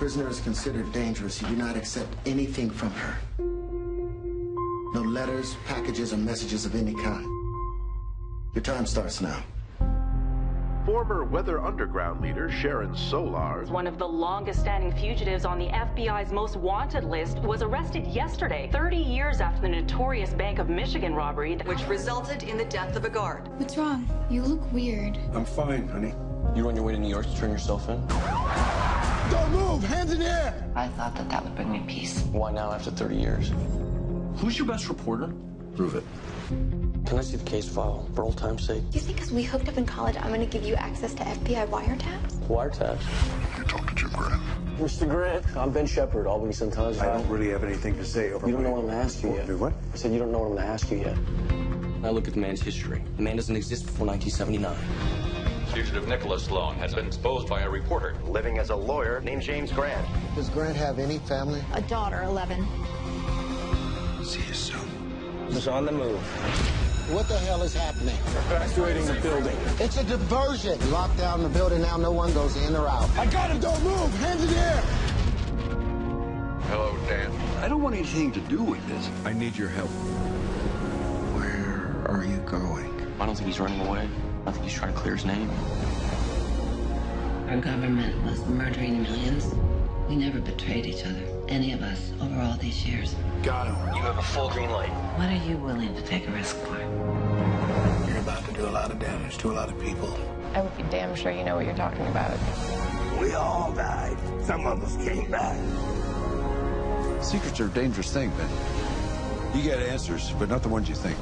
Prisoner is considered dangerous. You do not accept anything from her. No letters, packages, or messages of any kind. Your time starts now. Former Weather Underground leader Sharon Solar, one of the longest-standing fugitives on the FBI's most wanted list, was arrested yesterday, 30 years after the notorious Bank of Michigan robbery, which resulted in the death of a guard. What's wrong? You look weird. I'm fine, honey. You're on your way to New York to turn yourself in? Don't move! Hands in the air! I thought that would bring me peace. Why now, after 30 years? Who's your best reporter? Prove it. Can I see the case file, for old time's sake? You think because we hooked up in college, I'm going to give you access to FBI wiretaps? Wiretaps? You're talking to Grant. Mr. Grant, I'm Ben Shepard, Albany Sun-Times. I don't really have anything to say over. You don't know what I'm going to ask you yet. What? I said you don't know what I'm going to ask you yet. I look at the man's history. The man doesn't exist before 1979. Fugitive Nicholas Sloan has been exposed by a reporter living as a lawyer named James Grant. Does Grant have any family? A daughter, 11. See you soon. He's on the move. What the hell is happening? Evacuating the building. It's a diversion. Lock down the building now. No one goes in or out. I got him. Don't move. Hands in the air. Hello, Dan. I don't want anything to do with this. I need your help. Where are you going? I don't think he's running away. I think he's trying to clear his name. Our government was murdering millions. We never betrayed each other, any of us, over all these years. Got him. You have a full green light. What are you willing to take a risk for? You're about to do a lot of damage to a lot of people. I would be damn sure you know what you're talking about. We all died. Some of us came back. Secrets are a dangerous thing, Ben. You get answers, but not the ones you think.